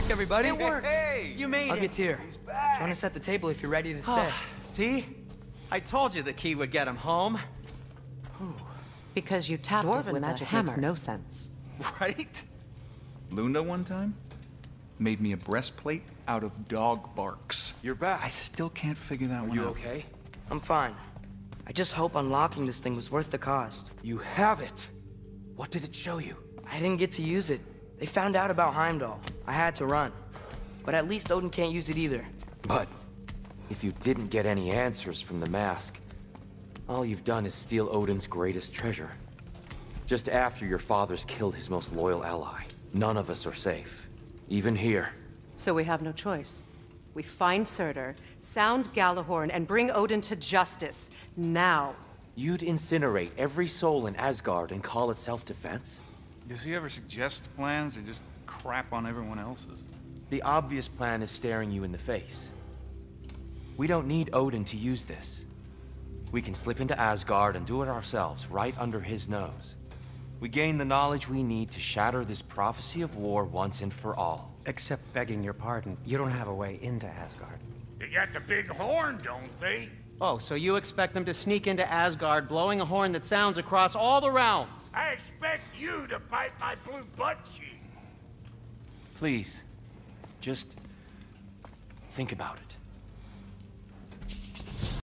back, everybody. It worked. Hey, you made it. It's here. He's back. Join us at the table if you're ready to stay. See? I told you the key would get him home. Whew. Because you tapped Dwarven with magic hammer. Makes no sense. Right? Luna one time made me a breastplate out of dog barks. You're back. I still can't figure that one out. You okay? I'm fine. I just hope unlocking this thing was worth the cost. You have it. What did it show you? I didn't get to use it. They found out about Heimdall. I had to run. But at least Odin can't use it either. But if you didn't get any answers from the mask, all you've done is steal Odin's greatest treasure. Just after your father's killed his most loyal ally. None of us are safe. Even here. So we have no choice. We find Surtur, sound Gjallarhorn, and bring Odin to justice. Now. You'd incinerate every soul in Asgard and call it self-defense? Does he ever suggest plans or just crap on everyone else's? The obvious plan is staring you in the face. We don't need Odin to use this. We can slip into Asgard and do it ourselves, right under his nose. We gain the knowledge we need to shatter this prophecy of war once and for all. Except, begging your pardon, you don't have a way into Asgard. They got the big horn, don't they? Oh, so you expect them to sneak into Asgard, blowing a horn that sounds across all the realms? I expect you to bite my blue butt cheek. Please, just think about it.